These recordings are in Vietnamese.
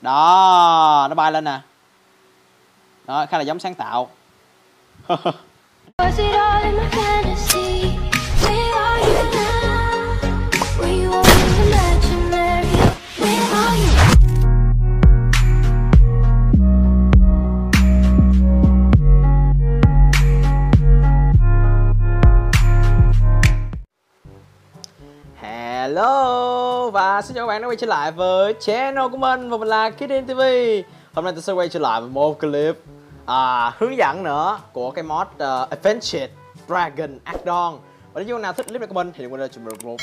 Đó, nó bay lên nè. Đó, khá là giống sáng tạo. Hello và xin chào các bạn đã quay trở lại với channel của mình, và mình là KidingTV. Hôm nay tôi sẽ quay trở lại với một clip hướng dẫn nữa của cái mod Avenged Dragon add-on. Và nếu như nào thích clip này của mình thì đừng quên là chụp một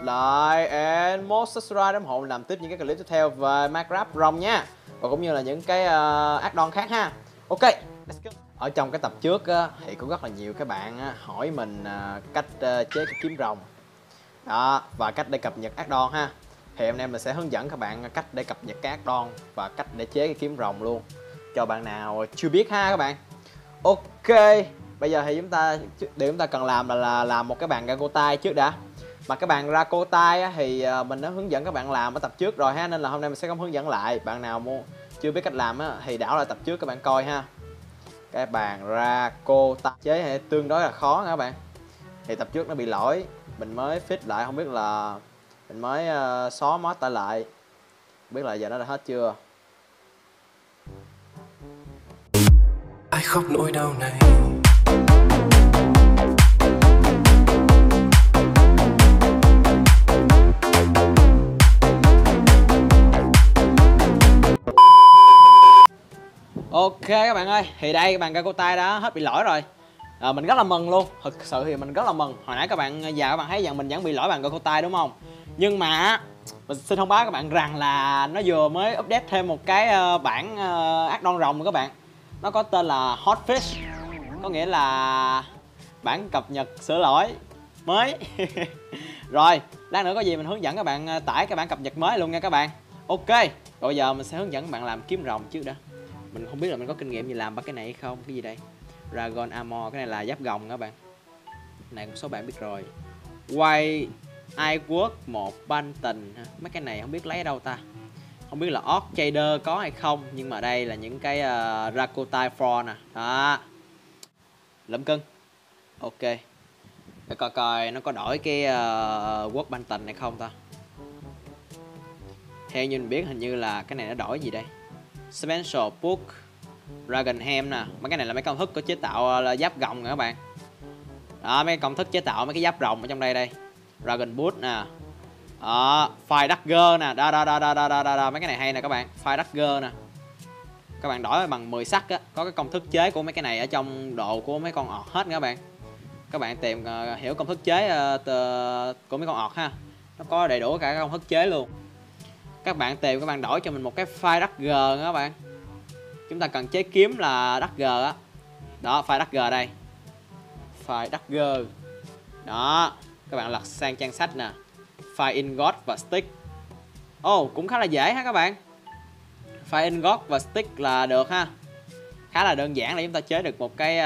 like and most subscribe để ủng hộ làm tiếp những cái clip tiếp theo về Minecraft ROM nha, và cũng như là những cái add-on khác ha. Ok, let's go. Ở trong cái tập trước thì cũng rất là nhiều các bạn hỏi mình cách chế cái kiếm rồng. Đó, và cách để cập nhật add-on ha. Thì hôm nay mình sẽ hướng dẫn các bạn cách để cập nhật các add-on và cách để chế cái kiếm rồng luôn, cho bạn nào chưa biết ha các bạn. Ok, bây giờ thì điều chúng ta cần làm là làm một cái bàn Rakotai trước đã. Mà cái bàn Rakotai thì mình đã hướng dẫn các bạn làm ở tập trước rồi ha, nên là hôm nay mình sẽ không hướng dẫn lại. Bạn nào chưa biết cách làm thì đảo lại tập trước các bạn coi ha. Cái bàn Rakotai chế thì tương đối là khó nha các bạn. Thì tập trước nó bị lỗi, mình mới fix lại, không biết là mình mới xóa mod tải lại, không biết là giờ nó đã hết chưa. Ai khóc nỗi đau này. Ok các bạn ơi, thì đây các bạn Rakotai đã hết bị lỗi rồi. Mình rất là mừng luôn, thực sự thì mình rất là mừng. Hồi nãy các bạn già, các bạn thấy rằng mình vẫn bị lỗi bàn Rakotai đúng không? Nhưng mà mình xin thông báo các bạn rằng là nó vừa mới update thêm một cái bản add-on rồng rồi các bạn. Nó có tên là hotfish, có nghĩa là bản cập nhật sửa lỗi mới. Rồi, lát nữa có gì mình hướng dẫn các bạn tải cái bản cập nhật mới luôn nha các bạn. Ok, bây giờ mình sẽ hướng dẫn các bạn làm kiếm rồng trước đã. Mình không biết là mình có kinh nghiệm gì làm ba cái này hay không. Cái gì đây? Dragon Armor, cái này là giáp gồng các bạn. Này một số bạn biết rồi. Quay ai quốc một ban tình. Mấy cái này không biết lấy ở đâu ta. Không biết là Orc Trader có hay không, nhưng mà đây là những cái Rakotai for nè. Đó. Lẫm cưng. Ok. Để coi coi nó có đổi cái quốc ban tình hay không ta. Theo như mình biết hình như là cái này nó đổi gì đây? Special Book Dragon hem nè, mấy cái này là mấy công thức có chế tạo là giáp gồng nè các bạn. Đó, mấy công thức chế tạo mấy cái giáp rồng ở trong đây đây. Dragon boot nè. Đó, Fire Dagger nè, đó mấy cái này hay nè các bạn, Fire Dagger nè. Các bạn đổi bằng 10 sắt á, có cái công thức chế của mấy cái này ở trong độ của mấy con ọt hết nha các bạn. Các bạn tìm hiểu công thức chế của mấy con ọt ha. Nó có đầy đủ cả công thức chế luôn. Các bạn tìm, các bạn đổi cho mình một cái Fire Dagger nha các bạn. Chúng ta cần chế kiếm là Dagger á. Đó, Fire Dagger đây. Fire Dagger. Đó, các bạn lật sang trang sách nè. Fire Ingot và Stick. Ồ, cũng khá là dễ ha các bạn. Fire Ingot và Stick là được ha. Khá là đơn giản để chúng ta chế được một cái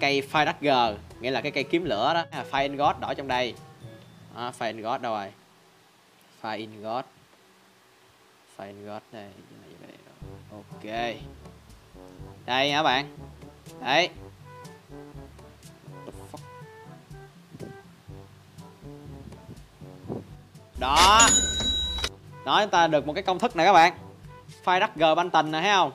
cây Fire Dagger, nghĩa là cái cây kiếm lửa đó. Fire Ingot đổi trong đây. Đó, Fire Ingot đâu rồi? Fire Ingot. Fire Ingot đây. Ok, đây nha các bạn. Đấy. Đó. Đó, chúng ta được một cái công thức nè các bạn. Fire Dagger banh tình nè, thấy không?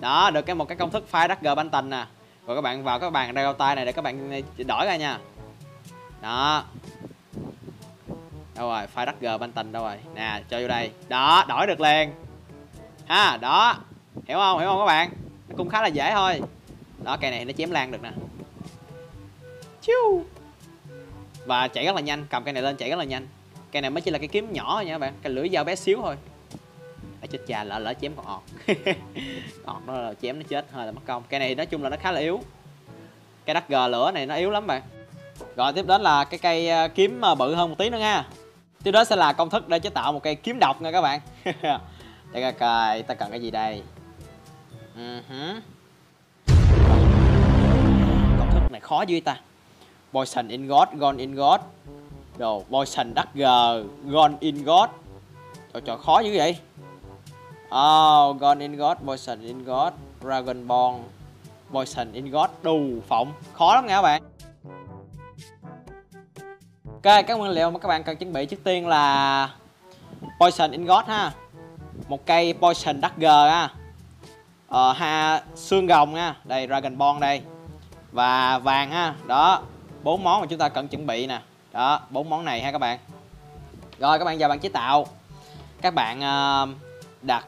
Đó, được một cái công thức Fire Dagger banh tình nè. Rồi các bạn vào các bàn Rakotai này để các bạn đổi ra nha. Đó. Đâu rồi, Fire Dagger banh tình đâu rồi? Nè, cho vô đây. Đó, đổi được liền. Ha, đó. Hiểu không? Hiểu không các bạn? Nó cũng khá là dễ thôi. Đó, cây này nó chém lan được nè. Chiu. Và chạy rất là nhanh, cầm cây này lên chạy rất là nhanh. Cây này mới chỉ là cái kiếm nhỏ thôi nha các bạn, cái lưỡi dao bé xíu thôi. Ở chết chà, lỡ chém con ọt. Ọt nó là chém nó chết hơi là mất công. Cây này nói chung là nó khá là yếu. Cái Dagger lửa này nó yếu lắm bạn. Rồi tiếp đến là cái cây kiếm bự hơn một tí nữa nha. Tiếp đến sẽ là công thức để chế tạo một cây kiếm độc nha các bạn. Để coi coi ta cần cái gì đây. Công thức này khó dữ ta. Poison Ingot, Gold Ingot. Đồ Poison Dagger, Gold Ingot. Trời trời khó dữ vậy. Oh, God Ingot, Poison Ingot, Dragon Ball, Poison Ingot, đủ phỏng. Khó lắm nha các bạn. Ok, các nguyên liệu mà các bạn cần chuẩn bị trước tiên là Poison Ingot ha, một cây Poison Dagger ha, xương rồng ha, đây Dragon Ball đây, và vàng ha. Đó, 4 món mà chúng ta cần chuẩn bị nè. Đó, 4 món này ha các bạn. Rồi các bạn vào bàn chế tạo. Các bạn đặt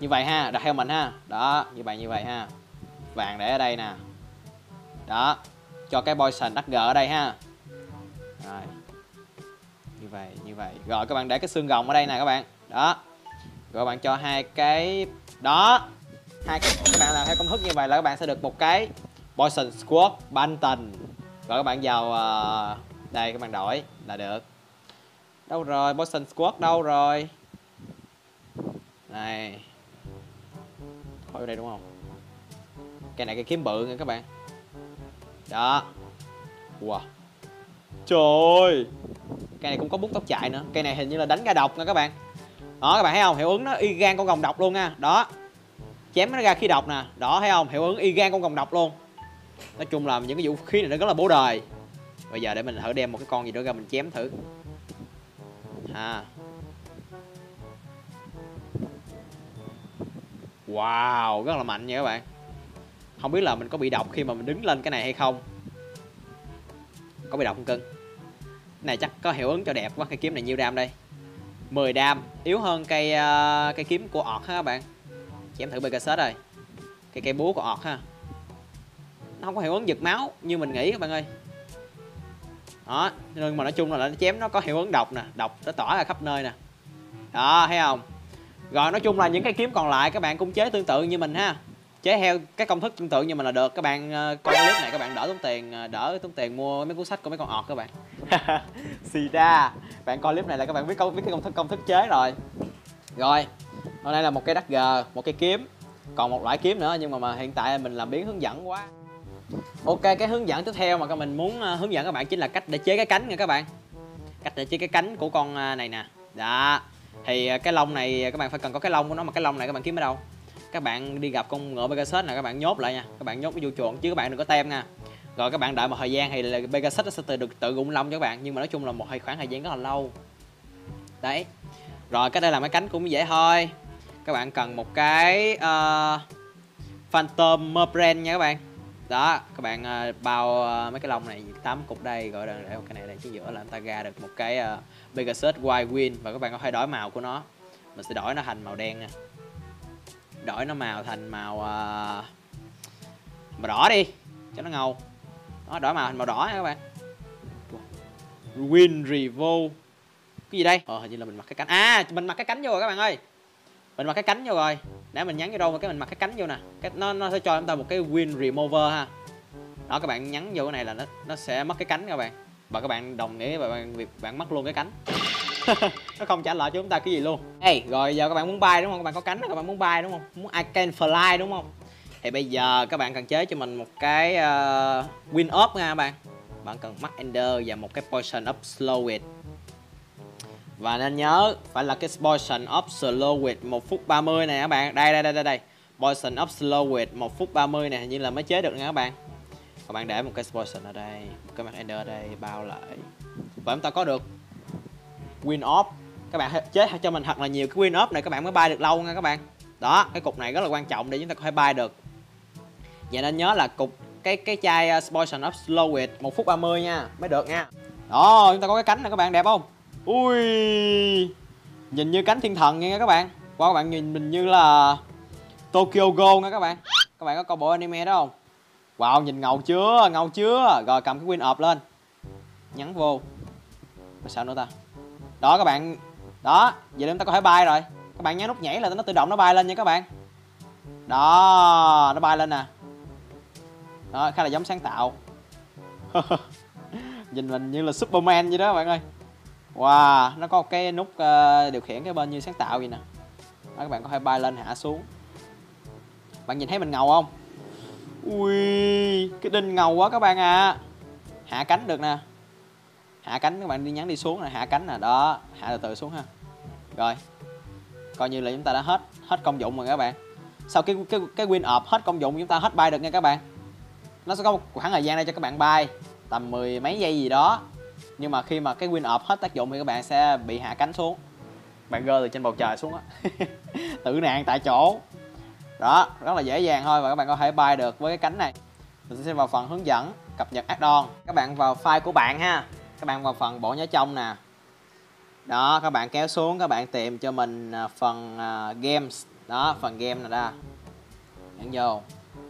như vậy ha, đặt theo mình ha. Đó, như vậy ha. Vàng để ở đây nè. Đó, cho cái Poison Dagger ở đây ha. Rồi. Như vậy. Rồi các bạn để cái xương rồng ở đây nè các bạn. Đó. Rồi bạn cho hai cái đó. Các bạn làm theo công thức như vậy là các bạn sẽ được một cái Boston Squad Banton. Rồi các bạn vào đây các bạn đổi là được. Đâu rồi? Boston Squad đâu rồi? Này. Thôi đây đúng không? Cái này cái kiếm bự nha các bạn. Đó. Wow. Trời ơi. Cái này cũng có bút tóc chạy nữa. Cái này hình như là đánh ra độc nha các bạn. Đó các bạn thấy không? Hiệu ứng nó y gan con rồng độc luôn nha. Đó. Chém nó ra khí độc nè. Đó thấy không? Hiệu ứng y gan con rồng độc luôn. Nói chung là những cái vũ khí này nó rất là bố đời. Bây giờ để mình thử đem một cái con gì nữa ra mình chém thử. Wow, rất là mạnh nha các bạn. Không biết là mình có bị độc khi mà mình đứng lên cái này hay không. Có bị độc không cưng? Cái này chắc có hiệu ứng cho đẹp quá. Cây kiếm này nhiêu đam đây? 10 đam, yếu hơn cây kiếm của ọt ha các bạn. Chém thử Pegasus rồi. Cây búa của ọt ha. Nó không có hiệu ứng giật máu như mình nghĩ các bạn ơi. Đó, nhưng mà nói chung là nó chém nó có hiệu ứng độc nè, độc nó tỏa ra khắp nơi nè. Đó, thấy không? Rồi nói chung là những cái kiếm còn lại các bạn cũng chế tương tự như mình ha. Chế theo cái công thức tương tự như mình là được. Các bạn coi clip này các bạn đỡ tốn tiền mua mấy cuốn sách của mấy con ọt các bạn. Sida. Bạn coi clip này là các bạn biết cái công thức chế rồi. Rồi, hôm nay là một cái dagger, một cái kiếm, còn một loại kiếm nữa nhưng mà hiện tại mình làm biến hướng dẫn quá. Ok, cái hướng dẫn tiếp theo mà các mình muốn hướng dẫn các bạn chính là cách để chế cái cánh nha các bạn. Cách để chế cái cánh của con này nè. Đó. Thì cái lông này các bạn phải cần có cái lông của nó, mà cái lông này các bạn kiếm ở đâu? Các bạn đi gặp con ngựa Pegasus nè, các bạn nhốt lại nha. Các bạn nhốt cái vô chuồng chứ các bạn đừng có tem nha. Rồi các bạn đợi một thời gian thì là Pegasus nó sẽ tự rụng lông cho các bạn, nhưng mà nói chung là một khoảng thời gian rất là lâu. Đấy. Rồi cái đây làm cái cánh cũng dễ thôi. Các bạn cần một cái Phantom Merbrand nha các bạn. Đó, các bạn bao mấy cái lông này 8 cục đây, gọi là để cái này đây chứ giữa là người ta ra được một cái Pegasus Wild Wind, và các bạn có thể đổi màu của nó. Mình sẽ đổi nó thành màu đen nè. Đổi nó màu thành màu đỏ đi cho nó ngầu. Đó, đổi màu thành màu đỏ nha các bạn. Win Revo. Cái gì đây? Hình như là mình mặc cái cánh. À, mình mặc cái cánh vô rồi các bạn ơi. Mình mặc cái cánh vô rồi. Để mình nhắn vô đâu mà cái mình mặc cái cánh vô nè. Cái nó sẽ cho chúng ta một cái Wing Remover ha. Đó, các bạn nhắn vô cái này là nó sẽ mất cái cánh các bạn. Và các bạn đồng nghĩa với bạn mất luôn cái cánh. Nó không trả lại cho chúng ta cái gì luôn. Hey, rồi giờ các bạn muốn bay đúng không? Các bạn có cánh, các bạn muốn bay đúng không? Muốn I can fly đúng không? Thì bây giờ các bạn cần chế cho mình một cái Wing Up nha các bạn. Bạn cần mắt Ender và một cái Potion of Slowness. Và nên nhớ phải là cái Poison of Slowness 1 phút 30 này các bạn. Đây. Poison of Slowness 1 phút 30 này hình như là mới chế được nha các bạn. Các bạn để một cái Poison ở đây, một cái Mark Ender ở đây bao lại. Và chúng ta có được Win Off. Các bạn chế cho mình thật là nhiều cái Win Off này các bạn mới bay được lâu nha các bạn. Đó, cái cục này rất là quan trọng để chúng ta có thể bay được. Vậy nên nhớ là cục cái chai Poison of Slowness 1 phút 30 nha, mới được nha. Đó, chúng ta có cái cánh này các bạn, đẹp không? Ui, nhìn như cánh thiên thần nha các bạn. Qua các bạn nhìn mình như là Tokyo Go nha các bạn. Các bạn có coi bộ anime đó không? Wow, nhìn ngầu chưa, ngầu chưa. Rồi cầm cái Wing Up lên, nhắn vô. Sao nữa ta? Đó các bạn. Đó, vậy chúng ta có thể bay rồi. Các bạn nhấn nút nhảy là nó tự động nó bay lên nha các bạn. Đó, nó bay lên nè. Đó, khá là giống sáng tạo. Nhìn mình như là Superman vậy đó các bạn ơi. Wow, nó có cái nút điều khiển cái bên như sáng tạo vậy nè. Đó, các bạn có thể bay lên hạ xuống. Bạn nhìn thấy mình ngầu không? Ui, cái đinh ngầu quá các bạn à. Hạ cánh được nè. Hạ cánh các bạn đi nhắn đi xuống nè, hạ cánh nè. Đó, hạ từ từ xuống ha. Rồi. coi như là chúng ta đã hết công dụng rồi các bạn. Sau cái Wing Up hết công dụng chúng ta hết bay được nha các bạn. Nó sẽ có một khoảng thời gian đây cho các bạn bay tầm mười mấy giây gì đó, nhưng mà khi mà cái Wing Up hết tác dụng thì các bạn sẽ bị hạ cánh xuống, bạn gơ từ trên bầu trời xuống á. Tử nạn tại chỗ đó, rất là dễ dàng thôi, và các bạn có thể bay được với cái cánh này. Mình sẽ vào phần hướng dẫn cập nhật add-on. Các bạn vào file của bạn ha, các bạn vào phần bộ nhớ trong nè. Đó, các bạn kéo xuống, các bạn tìm cho mình phần games. Đó, phần game này ra, nhấn vô.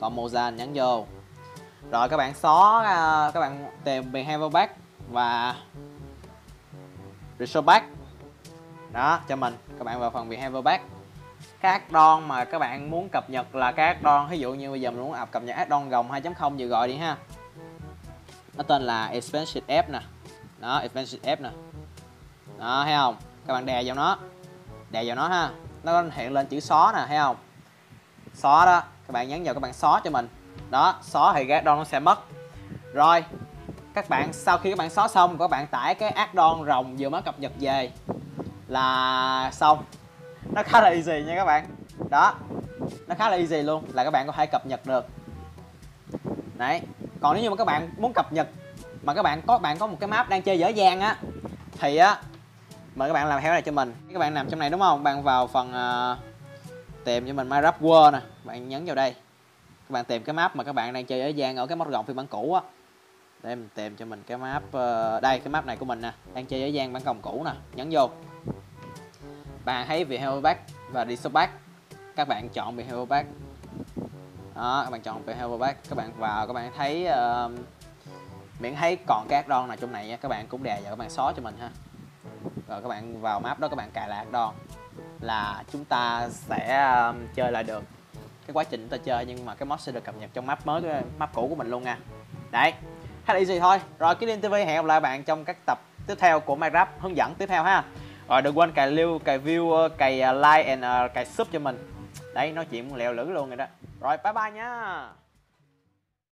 Còn Mozan nhấn vô. Rồi các bạn xóa, các bạn tìm Vihelback và Disopback. Đó, cho mình. Các bạn vào phần Vihelback. Các add-on mà các bạn muốn cập nhật là các add-on, ví dụ như bây giờ mình muốn cập nhật add-on gồng 2.0 vừa gọi đi ha. Nó tên là expansion app nè. Đó, expansion app nè. Đó, thấy không? Các bạn đè vào nó. Đè vào nó ha. Nó hiện lên chữ xóa nè, thấy không? Xóa đó, các bạn nhấn vào, các bạn xóa cho mình. Đó, xóa thì cái add-on nó sẽ mất. Rồi, các bạn sau khi các bạn xóa xong, các bạn tải cái add-on rồng vừa mới cập nhật về là xong. Nó khá là easy nha các bạn. Đó, nó khá là easy luôn, là các bạn có thể cập nhật được. Đấy, còn nếu như mà các bạn muốn cập nhật mà các bạn có một cái map đang chơi dở dang á, thì á, mời các bạn làm theo này cho mình. Các bạn nằm trong này đúng không? Các bạn vào phần tìm cho mình Minecraft World nè, bạn nhấn vào đây. Các bạn tìm cái map mà các bạn đang chơi dở dang ở cái mod gồng phiên bản cũ á. Để mình tìm cho mình cái map, đây cái map này của mình nè, đang chơi dở dang bản gồng cũ nè, nhấn vô. Bạn thấy Vihelback và Disopback, các bạn chọn Vihelback. Đó, các bạn chọn Vihelback, các bạn vào, các bạn thấy miễn thấy còn các add-on nào trong này nha, các bạn cũng đè vào, các bạn xóa cho mình ha. Rồi các bạn vào map đó, các bạn cài lại add-on là chúng ta sẽ chơi lại được cái quá trình chúng ta chơi, nhưng mà cái mod sẽ được cập nhật trong map mới, cái map cũ của mình luôn nha. Đấy, khá là easy thôi. Rồi KidingTV hẹn gặp lại bạn trong các tập tiếp theo của Minecraft hướng dẫn tiếp theo ha. Rồi đừng quên cài lưu, cài view, cài like and cài sub cho mình. Đấy, nói chuyện lèo lử luôn rồi đó. Rồi bye bye nha.